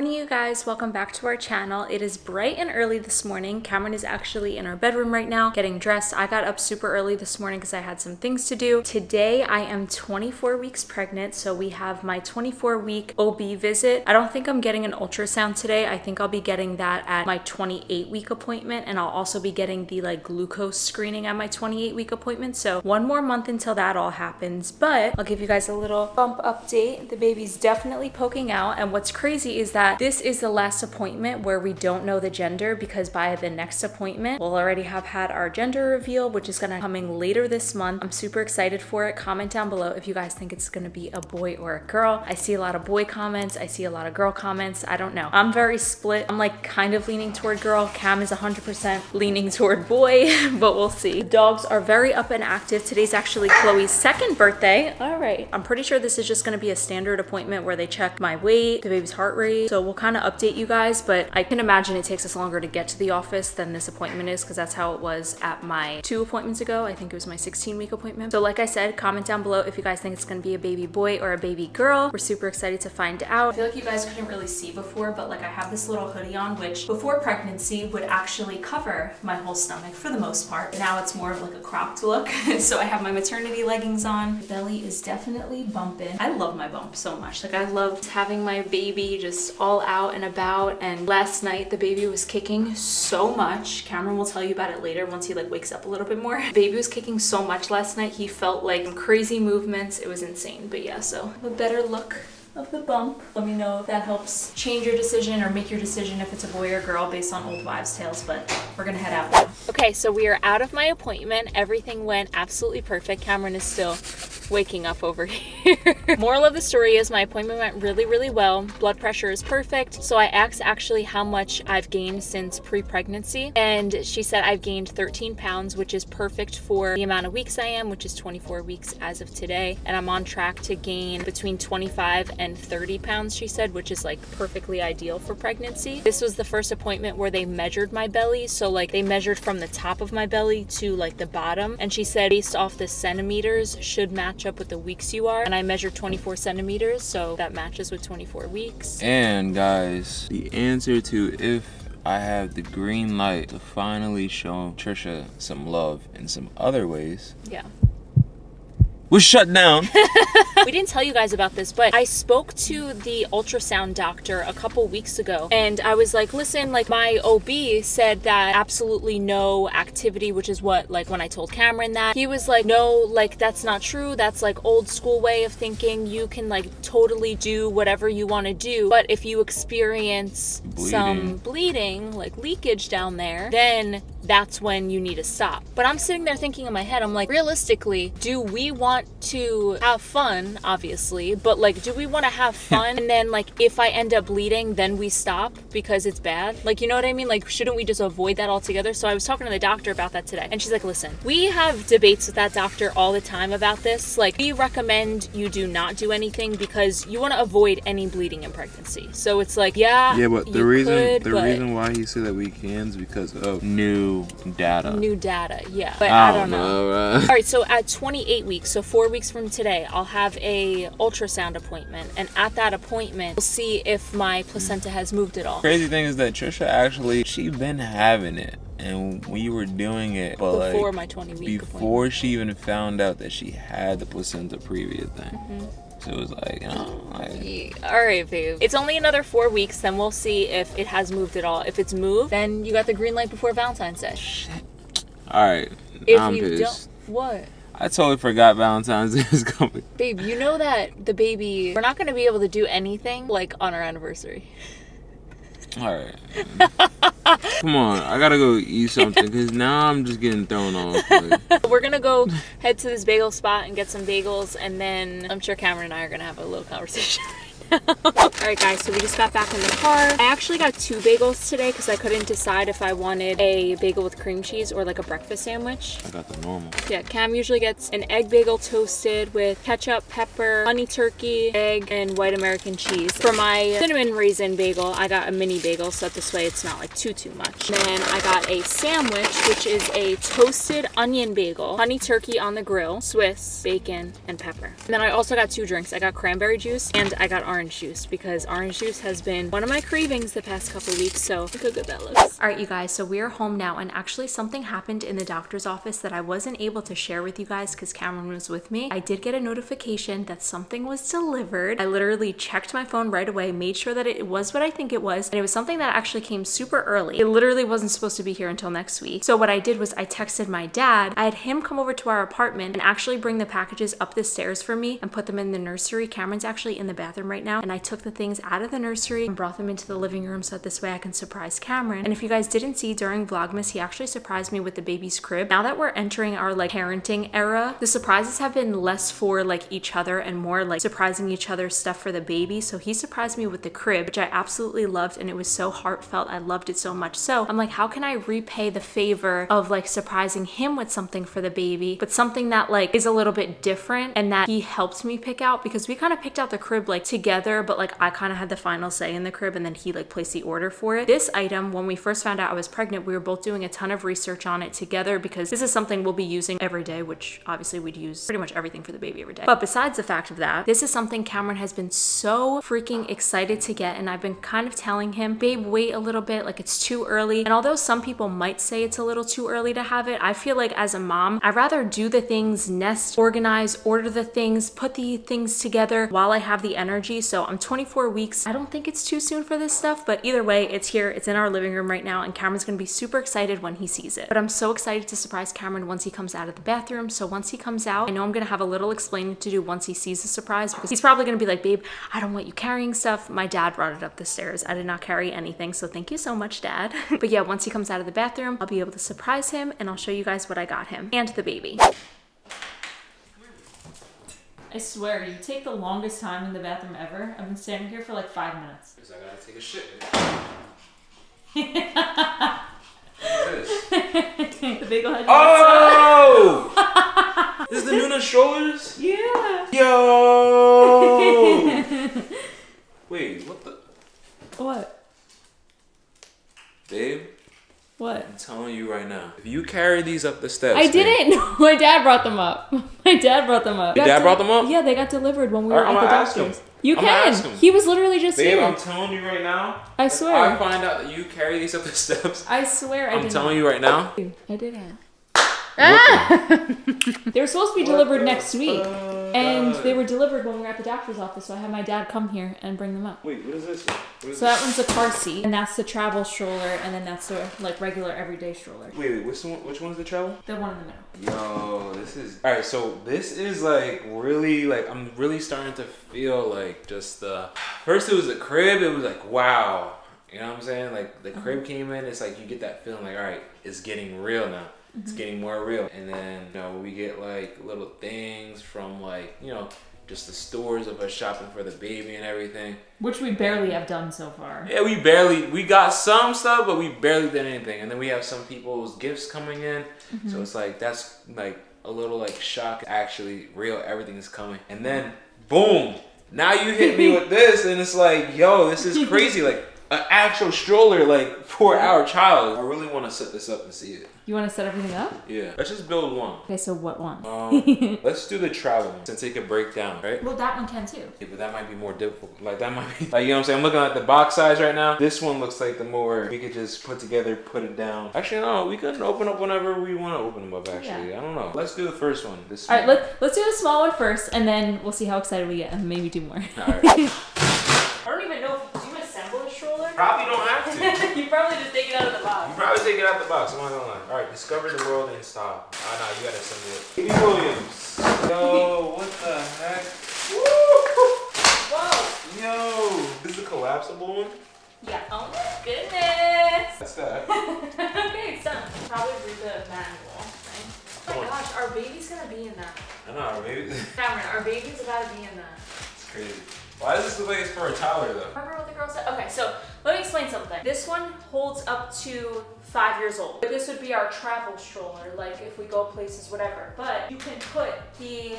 morning, you guys. Welcome back to our channel. It is bright and early this morning. Cameron is actually in our bedroom right now getting dressed. I got up super early this morning because I had some things to do. Today I am 24 weeks pregnant, so we have my 24-week OB visit. I don't think I'm getting an ultrasound today. I think I'll be getting that at my 28-week appointment, and I'll also be getting the like glucose screening at my 28-week appointment. So one more month until that all happens, but I'll give you guys a little bump update. The baby's definitely poking out, and what's crazy is that this is the last appointment where we don't know the gender, because by the next appointment we'll already have had our gender reveal, which is gonna be coming later this month. I'm super excited for it. Comment down below if you guys think it's gonna be a boy or a girl. I see a lot of boy comments, I see a lot of girl comments. I don't know, I'm very split. I'm like kind of leaning toward girl. Cam is 100% leaning toward boy, but we'll see. The dogs are very up and active. Today's actually Chloe's second birthday. All right, I'm pretty sure this is just gonna be a standard appointment where they check my weight, the baby's heart rate, so we'll kind of update you guys, but I can imagine it takes us longer to get to the office than this appointment is, because that's how it was at my 2 appointments ago. I think it was my 16-week appointment. So like I said, comment down below if you guys think it's gonna be a baby boy or a baby girl. We're super excited to find out. I feel like you guys couldn't really see before, but like I have this little hoodie on, which before pregnancy would actually cover my whole stomach for the most part. Now it's more of like a cropped look. So I have my maternity leggings on. The belly is definitely bumping. I love my bump so much. Like I loved having my baby just all out and about, and last night the baby was kicking so much. Cameron will tell you about it later once he like wakes up a little bit more. The baby was kicking so much last night, he felt like crazy movements. It was insane. But yeah, so a better look of the bump. Let me know if that helps change your decision or make your decision if it's a boy or girl based on old wives' tales, but we're gonna head out now. Okay, so we are out of my appointment. Everything went absolutely perfect. Cameron is still waking up over here. Moral of the story is my appointment went really, really well. Blood pressure is perfect. So I asked actually how much I've gained since pre-pregnancy, and she said I've gained 13 pounds, which is perfect for the amount of weeks I am, which is 24 weeks as of today. And I'm on track to gain between 25 and 30 pounds, she said, which is like perfectly ideal for pregnancy. This was the first appointment where they measured my belly. So like they measured from the top of my belly to like the bottom. And she said based off the centimeters should match up with the weeks you are, and I measured 24 centimeters, so that matches with 24 weeks. And guys, the answer to if I have the green light to finally show Trisha some love in some other ways, yeah, we're shut down. We didn't tell you guys about this, but I spoke to the ultrasound doctor a couple weeks ago, and I was like, listen, like my OB said that absolutely no activity, which is what, like when I told Cameron that, he was like, no, like that's not true. That's like old school way of thinking. You can like totally do whatever you want to do, but if you experience some bleeding, like leakage down there, then that's when you need to stop. But I'm sitting there thinking in my head, I'm like, realistically, do we want to have fun? Obviously, but like, do we want to have fun and then like if I end up bleeding then we stop because it's bad? Like, you know what I mean? Like, shouldn't we just avoid that altogether? So I was talking to the doctor about that today, and she's like, listen, we have debates with that doctor all the time about this. Like, we recommend you do not do anything because you want to avoid any bleeding in pregnancy. So it's like, yeah, but the reason why he said that we can is because of new data, yeah. But I don't know. All right, so at 28 weeks, so 4 weeks from today, I'll have a ultrasound appointment, and at that appointment, we'll see if my placenta has moved at all. Crazy thing is that Trisha actually, she's been having it, and we were doing it before like, my 20-week appointment. She even found out that she had the placenta previa thing. Mm-hmm. So it was like, you know, all right, babe. It's only another 4 weeks, then we'll see if it has moved at all. If it's moved, then you got the green light before Valentine's Day. Shit. All right, I'm pissed. What? I totally forgot Valentine's Day is coming. Babe, you know that the baby, we're not going to be able to do anything like on our anniversary. All right. Come on, I gotta go eat something because now I'm just getting thrown off. Like. We're gonna go head to this bagel spot and get some bagels, and then I'm sure Cameron and I are gonna have a little conversation. Alright guys, so we just got back in the car. I actually got 2 bagels today because I couldn't decide if I wanted a bagel with cream cheese or like a breakfast sandwich. I got the normal. Yeah, Cam usually gets an egg bagel toasted with ketchup, pepper, honey turkey, egg, and white American cheese. For my cinnamon raisin bagel, I got a mini bagel, so that this way it's not like too much. And then I got a sandwich, which is a toasted onion bagel, honey turkey on the grill, Swiss, bacon, and pepper. And then I also got 2 drinks. I got cranberry juice and I got orange orange juice because orange juice has been one of my cravings the past couple weeks. So look how good that looks. All right, you guys, so we're home now, and actually something happened in the doctor's office that I wasn't able to share with you guys because Cameron was with me. I did get a notification that something was delivered. I literally checked my phone right away, made sure that it was what I think it was, and it was something that actually came super early. It literally wasn't supposed to be here until next week. So what I did was I texted my dad. I had him come over to our apartment and actually bring the packages up the stairs for me and put them in the nursery. Cameron's actually in the bathroom right now, and I took the things out of the nursery and brought them into the living room so that this way I can surprise Cameron. And if you guys didn't see during Vlogmas, he actually surprised me with the baby's crib. Now that we're entering our like parenting era, the surprises have been less for like each other and more like surprising each other stuff for the baby. So he surprised me with the crib, which I absolutely loved, and it was so heartfelt. I loved it so much. So I'm like, how can I repay the favor of like surprising him with something for the baby, but something that like is a little bit different and that he helped me pick out, because we kind of picked out the crib like together, but like I kind of had the final say in the crib and then he like placed the order for it. This item, when we first found out I was pregnant, we were both doing a ton of research on it together because this is something we'll be using every day, which obviously we'd use pretty much everything for the baby every day. But besides the fact of that, this is something Cameron has been so freaking excited to get, and I've been kind of telling him, babe, wait a little bit, like it's too early. And although some people might say it's a little too early to have it, I feel like as a mom, I'd rather do the things, nest, organize, order the things, put the things together while I have the energy. So I'm 24 weeks. I don't think it's too soon for this stuff, but either way, it's here. It's in our living room right now, and Cameron's gonna be super excited when he sees it. But I'm so excited to surprise Cameron once he comes out of the bathroom. So once he comes out, I know I'm gonna have a little explaining to do once he sees the surprise, because he's probably gonna be like, babe, I don't want you carrying stuff. My dad brought it up the stairs. I did not carry anything, so thank you so much, Dad. But yeah, once he comes out of the bathroom, I'll be able to surprise him, and I'll show you guys what I got him and the baby. I swear, you take the longest time in the bathroom ever. I've been standing here for like 5 minutes. Because I gotta take a shit. The bagel had you. Oh! This is the Nuna shoulders? Yeah. Yo! Wait, what the? What? Babe? What? I'm telling you right now. If you carry these up the steps. I didn't. No, my dad brought them up. My dad brought them up. Your dad brought them up? Yeah, they got delivered when we were at the doctor's. You can. He was literally just here. Babe, I'm telling you right now. I swear. I find out that you carry these up the steps. I swear I didn't. I'm telling you right now. I didn't. Ah! They were supposed to be delivered next week. And they were delivered when we were at the doctor's office, so I had my dad come here and bring them up. Wait, what is this? What is so this? That one's a car seat, and that's the travel stroller, and then that's the like regular everyday stroller. Wait, which one's the travel? The one in the middle. Yo, this is all right. So this is like really like I'm really starting to feel like just the first it was a crib. It was like wow, you know what I'm saying? Like the crib came in. It's like you get that feeling like all right, it's getting real now. It's getting more real. And then, you know, we get like little things from like, you know, just the stores of us shopping for the baby and everything. Which we barely have done so far. Yeah, we got some stuff, but we barely did anything. And then we have some people's gifts coming in. So it's like, that's like a little like shock. Actually real, everything is coming. And then boom, now you hit me with this and it's like, yo, this is crazy. Like an actual stroller like for our child. I really want to set this up and see it. You want to set everything up? Yeah. Let's just build one. Okay, so what one? Let's do the travel one since it could break down, right? Well, that one can too. Yeah, but that might be more difficult. Like that might be, like, you know what I'm saying? I'm looking at the box size right now. This one looks like the more we could just put together, put it down. Actually, no, we can open up whenever we want to open them up, actually. Yeah. I don't know. Let's do the first one. All right, let's do the small one first, and then we'll see how excited we get and maybe do more. All right. I don't even know. Probably don't have to. You probably just take it out of the box. You probably take it out of the box. I'm not gonna lie. All right, discover the world in style. Ah, no, you gotta send it. Katie Williams. Yo, what the heck? Woo! Whoa! Yo, this is a collapsible one. Yeah. Oh my goodness. That's that. Okay, it's done. Probably read the manual. Right? Oh my gosh, our baby's gonna be in that. I know, our baby. Cameron, our baby's about to be in that. It's crazy. Why does this look like it's for a toddler though? Remember what the girl said? Okay, so Let me explain something. This one holds up to 5 years old. This would be our travel stroller, like if we go places, whatever. But you can put the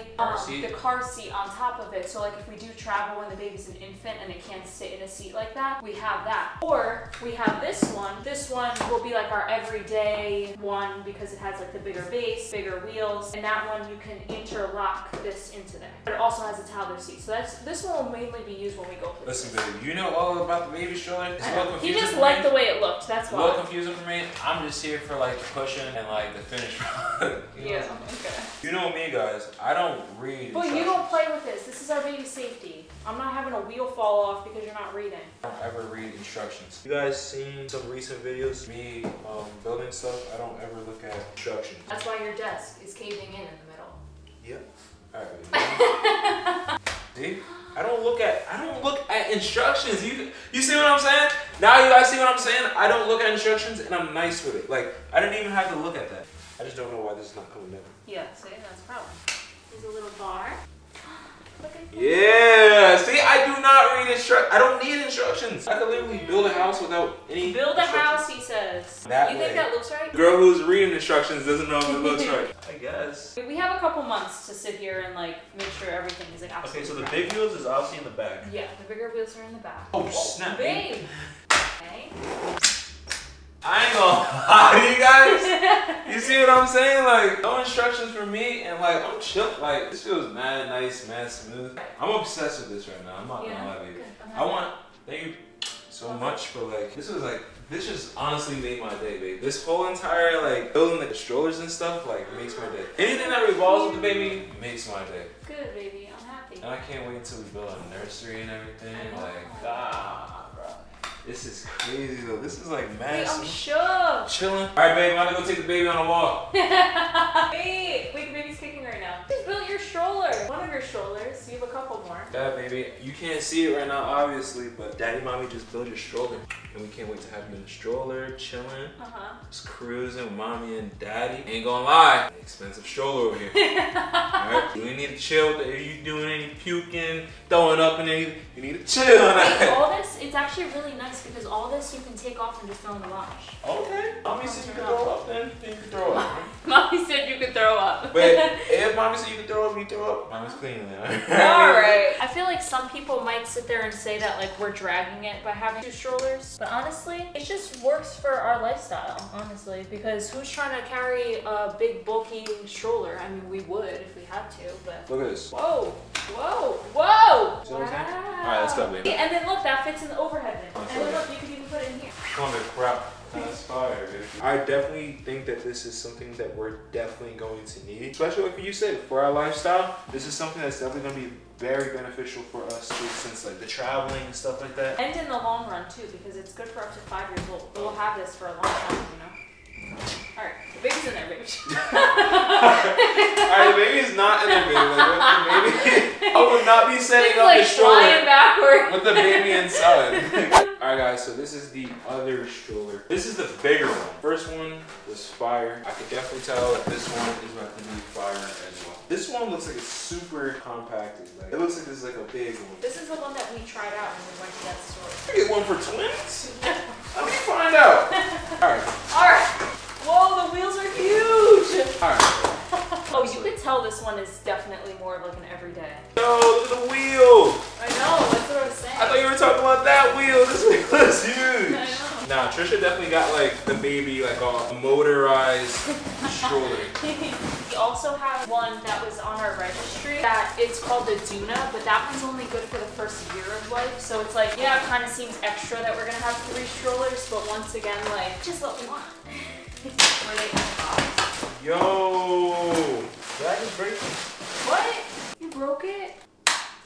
car seat on top of it. So like if we do travel when the baby's an infant and it can't sit in a seat like that, we have that. Or we have this one. This one will be like our everyday one because it has like the bigger base, bigger wheels, and that one you can interlock this into there. But it also has a toddler seat. So that's, this one will mainly be used when we go places. Listen, baby, you know all about the baby stroller. It's well confusing. He just liked the way it looked. That's why. Well confusing for me. I'm just here for like the cushion and like the finished product. Okay. You know me, guys. I don't read. But you don't play with this. This is our baby's safety. I'm not having a wheel fall off because you're not reading. I don't ever read instructions. You guys seen some recent videos? Me building stuff. I don't ever look at instructions. That's why your desk is caving in the middle. Yep. All right. See? I don't look at instructions. You see what I'm saying? Now you guys see what I'm saying? I don't look at instructions and I'm nice with it. Like, I didn't even have to look at that. I just don't know why this is not coming down. Yeah, see, that's a problem. There's a little bar. Look at that. Yeah, see, I do not read instructions. I don't need instructions. I could literally build a house without any. Build a house, he says. That you think that looks right? The girl who's reading instructions doesn't know if it looks right. I guess. We have a couple months to sit here and like make sure everything is like absolutely. Okay, so the right. Big wheels is obviously in the back. Yeah, the bigger wheels are in the back. Oh, snap. Babe. Okay. I ain't gonna lie to you guys. You see what I'm saying? Like, no instructions for me, and like, I'm chill. Like, this feels mad nice, mad smooth. I'm obsessed with this right now. I'm not gonna lie to you. I want, thank you so much for like, this was like, this just honestly made my day, babe. This whole entire like, building like, the strollers and stuff, like, makes my day. Anything that revolves with the baby makes my day. Good, baby. I'm happy. And I can't wait until we build a nursery and everything. Like, this is crazy though. This is like massive. I'm shook. Chilling. All right, babe. I'm gonna go take the baby on a walk. Wait, the baby's kicking right now. You just built your stroller. One of your strollers. You have a couple more. Yeah, baby. You can't see it right now, obviously, but daddy, mommy just built your stroller, and we can't wait to have you in the stroller, chilling, just cruising with mommy and daddy. Ain't gonna lie, expensive stroller over here. All right, you need to chill. If you doing any puking, throwing up, and anything, you need to chill. Wait, all this, it's actually really nice. Because all this you can take off and just throw in the wash. Okay. Mommy said you could throw up then you can throw up. Mommy said you could throw up. But if mommy said you could throw up, you throw up. Mommy's cleaning it. Alright. I feel like some people might sit there and say that like we're dragging it by having two strollers. But honestly, it just works for our lifestyle, honestly. Because who's trying to carry a big bulky stroller? I mean, we would if we had to, but look at this. Whoa. Whoa, whoa! So wow. Alright, let's go, baby. And then look, that fits in the overhead bin. And then look, you can even put it in here. Holy crap. That's fire, dude. I definitely think that this is something that we're definitely going to need. Especially like you said, for our lifestyle, this is something that's definitely going to be very beneficial for us too, since like the traveling and stuff like that. And in the long run too, because it's good for up to 5 years old. We'll have this for a long time, you know? Alright, the baby's in there, baby. Alright, the baby's not in there, baby. Like, baby, I would not be setting up like the stroller backward with the baby inside. Alright guys, so this is the other stroller. This is the bigger one. First one was fire. I could definitely tell that this one is about to be fire as well. This one looks like it's super compacted. Like, it looks like this is like a big one. This is the one that we tried out when we went to that store. You get one for twins? Let me find out. Alright. Alright. Whoa, the wheels are huge. Alright. Oh, you could tell this one is definitely more of like an everyday. Oh, look at the wheel. I know, that's what I was saying. I thought you were talking about that wheel. This wheel is huge. I know. Nah, Trisha definitely got like the baby, like a motorized stroller. We also have one that was on our registry that it's called the Duna, but that one's only good for the first year of life. So it's like, yeah, it kind of seems extra that we're going to have 3 strollers, but once again, like, just what we want. Where they in the box. Yo, that is breaking. What? You broke it?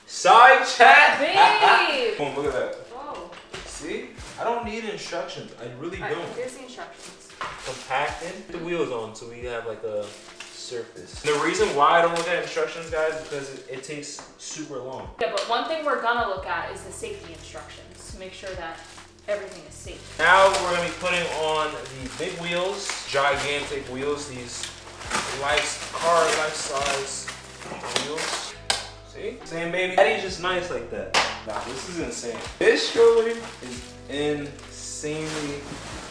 Side chat, babe. Boom, look at that. Whoa. See? I don't need instructions. I really don't. Here's the instructions. Compacted. Put the wheels on so we have like a surface. The reason why I don't look at instructions, guys, is because it takes super long. Yeah, but one thing we're gonna look at is the safety instructions to make sure that everything is safe. Now we're gonna be putting on the big wheels, gigantic wheels, these life car life size wheels. See? Saying baby, daddy's just nice like that. Nah, this is insane. This shortly is insanely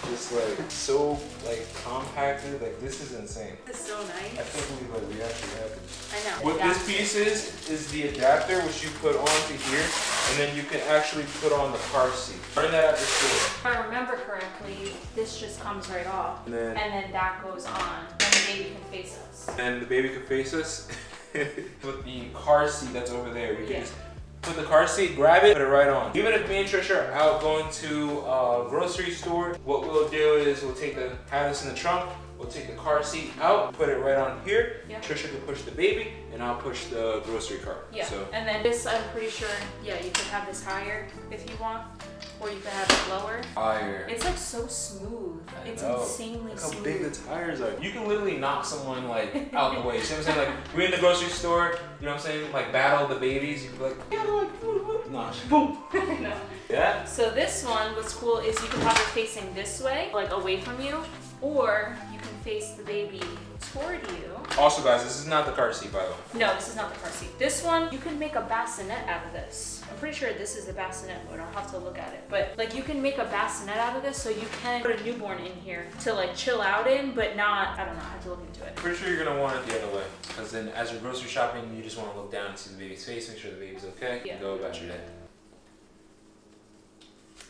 just like so like compacted. Like this is insane. This is so nice. I can't believe like we actually have this. I know. What this piece is the adapter which you put onto here, and then you can actually put on the car seat. Learn that at the store. If I remember correctly, this just comes right off, and then that goes on, and the baby can face us. And the baby can face us. With the car seat that's over there, we can just put the car seat, grab it, put it right on. Even if me and Trisha are out going to a grocery store, what we'll do is we'll have this in the trunk, we'll take the car seat out, put it right on here. Yeah. Trisha can push the baby, and I'll push the grocery cart. Yeah. So. And then this, I'm pretty sure, yeah, you can have this higher if you want, or you can have it lower. Higher. It's like so smooth. It's insanely smooth. Look how big the tires are. You can literally knock someone like out the way. You see what I'm saying? Like we're in the grocery store. You know what I'm saying? Like battle the babies. You can be like, yeah, like, boom. No. Yeah. So this one, what's cool is you can have it facing this way, like away from you, or you can face the baby toward you. Also, guys, this is not the car seat, by the way. No, this is not the car seat. This one, you can make a bassinet out of this. I'm pretty sure this is the bassinet one. I'll have to look at it. But like you can make a bassinet out of this, so you can put a newborn in here to like chill out in, but not, I don't know, I have to look into it. Pretty sure you're gonna want it the other way. Because then as you're grocery shopping, you just wanna look down and see the baby's face, make sure the baby's okay, and go about your day.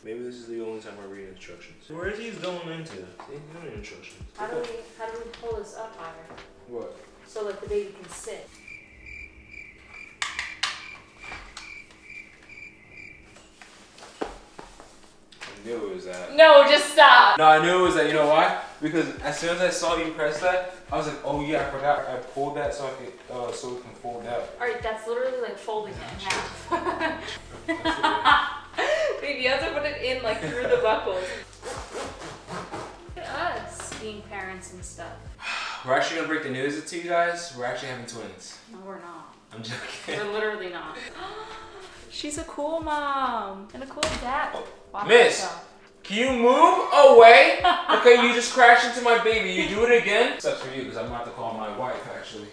Maybe this is the only time I read instructions. Where is he going into? See, you don't need instructions. How do we pull this up higher? What? So like the baby can sit. I knew it was that. No, just stop. No, I knew it was that. You know why? Because as soon as I saw you press that, I was like, oh yeah, I forgot. I pulled that so I could, so it can fold out. All right, that's literally like folding it in half. Baby, you have to put it in like through the buckles. Look at us being parents and stuff. We're actually gonna break the news to you guys. We're actually having twins. No, we're not. I'm joking. We're literally not. She's a cool mom and a cool dad. Watch Miss, yourself. Can you move away? Okay, you just crashed into my baby. You do it again. Except for you, because I'm about to call my wife actually.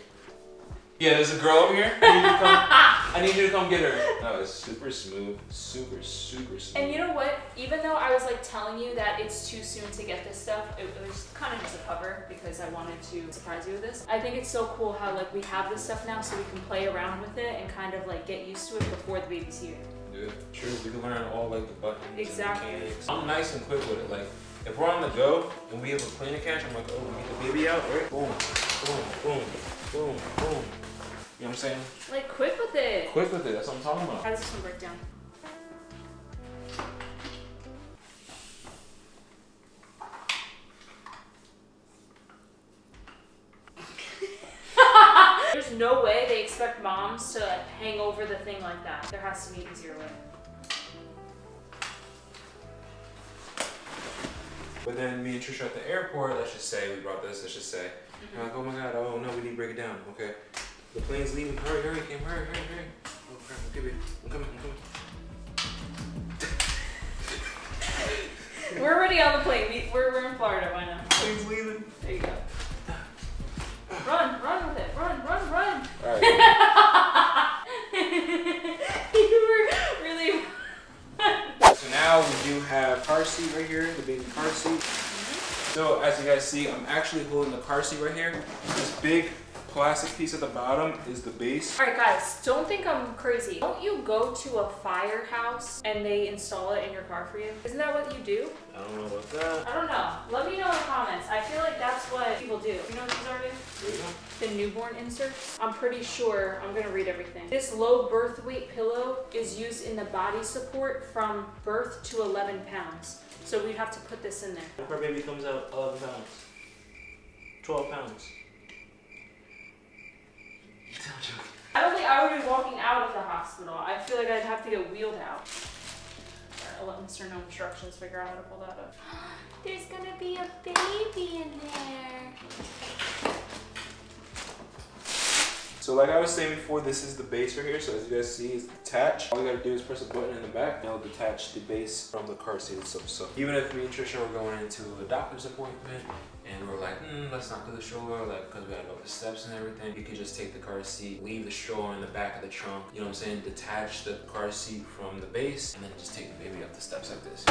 Yeah, there's a girl over here. I need you to come get her. That was super smooth, super smooth. And you know what? Even though I was like telling you that it's too soon to get this stuff, it was kind of just a cover because I wanted to surprise you with this. I think it's so cool how like we have this stuff now so we can play around with it and kind of like get used to it before the baby's here. Yeah, true. We can learn all like the buttons. Exactly. And the mechanics. I'm nice and quick with it. Like if we're on the go and we have a plane to catch, I'm like, oh, we get the baby out, right? Boom, boom, boom, boom, boom. You know what I'm saying? Like quick with it. Quick with it, that's what I'm talking about. How does this one break down? There's no way they expect moms to like, hang over the thing like that. There has to be an easier way. But then me and Trisha at the airport, let's just say, we brought this, let's just say. You're like, oh my God, oh no, we need to break it down, okay. The plane's leaving. Hurry, hurry, Kim. Hurry, hurry, hurry. Oh, crap. Okay, I'm coming. I'm coming. We're already on the plane. We're in Florida. Why not? Plane's leaving. There you go. Run, run with it. Run, run, run. All right. You were really. So now we do have car seat right here. The baby car seat. So as you guys see, I'm actually holding the car seat right here. This big plastic piece at the bottom is the base. All right, guys, don't think I'm crazy. Don't you go to a firehouse and they install it in your car for you? Isn't that what you do? I don't know about that. I don't know. Let me know in the comments. I feel like that's what people do. You know what these are, dude? Yeah. The newborn inserts. I'm pretty sure I'm gonna read everything. This low birth weight pillow is used in the body support from birth to 11 pounds. So we'd have to put this in there. If her baby comes out 11 pounds, 12 pounds. I don't think I would be walking out of the hospital. I feel like I'd have to get wheeled out. I'll let Mr. No Instructions figure out how to pull that up. There's gonna be a baby in there. So like I was saying before, this is the base right here. So as you guys see, it's detached. All you gotta do is press a button in the back. Now detach the base from the car seat itself. So even if me and Trisha were going into a doctor's appointment, and we're like, let's not do the stroller, like, because we gotta go up the steps and everything. You could just take the car seat, leave the stroller in the back of the trunk, you know what I'm saying, detach the car seat from the base, and then just take the baby up the steps like this.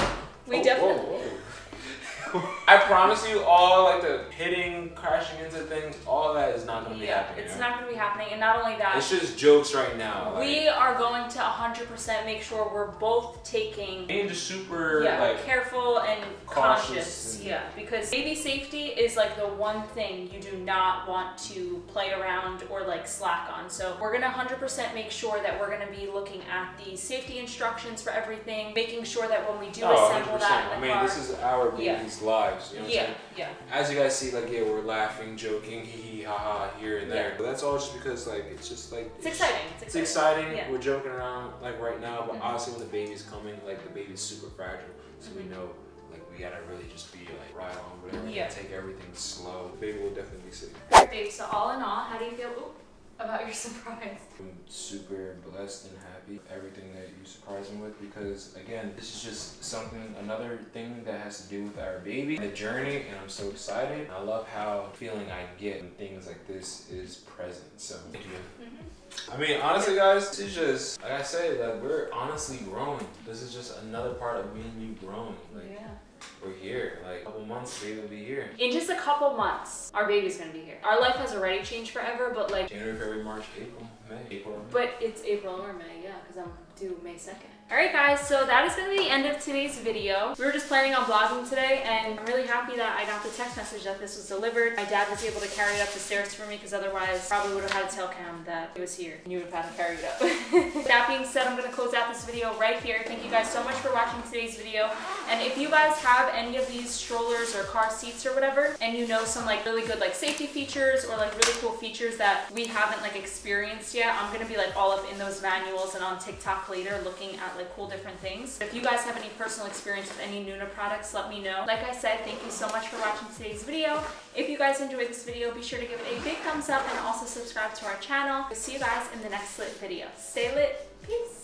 We definitely. Whoa, whoa. I promise you, all like the hitting, crashing into things, all that is not gonna be happening. It's not gonna be happening, and not only that, it's just jokes right now. Like, we are going to 100% make sure we're both taking being just super like careful and conscious. And yeah, because baby safety is like the one thing you do not want to play around or like slack on. So we're gonna 100% make sure that we're gonna be looking at the safety instructions for everything, making sure that when we do assemble. I mean, this is our baby's lives, you know what I'm saying? Yeah. As you guys see, like, yeah, we're laughing, joking, hee hee, haha, here and there. But that's all just because, like, it's just like it's exciting. It's exciting. We're joking around like right now, but obviously when the baby's coming, like the baby's super fragile, so we know like we gotta really just be like right on whatever. Take everything slow. The baby will definitely be safe. Alright, babe. So all in all, how do you feel about your surprise? I'm super blessed and happy with everything that you surprised me with, because again, this is just something, another thing that has to do with our baby, the journey, and I'm so excited. I love how the feeling I get when things like this is present, so thank you. I mean, honestly guys, it's just, like I said, like, we're honestly growing. This is just another part of me and you growing. Like, we're here, like a couple months, baby will be here. In just a couple months, our baby's gonna be here. Our life has already changed forever, but like January, February, March, April, May. But it's April or May, because I'm due May 2nd. All right guys, so that is gonna be the end of today's video. We were just planning on vlogging today, and I'm really happy that I got the text message that this was delivered. My dad was able to carry it up the stairs for me, because otherwise probably would have had to tell Cam that it was here, and you would have had to carry it up. That being said, I'm gonna close out this video right here. Thank you guys so much for watching today's video. And if you guys have any of these strollers or car seats or whatever, and you know some like really good like safety features or like really cool features that we haven't like experienced yet, I'm gonna be like all up in those manuals and on TikTok later looking at like cool different things. If you guys have any personal experience with any Nuna products, let me know. Like I said, thank you so much for watching today's video. If you guys enjoyed this video, be sure to give it a big thumbs up and also subscribe to our channel. We'll see you guys in the next lit video. Stay lit. Peace.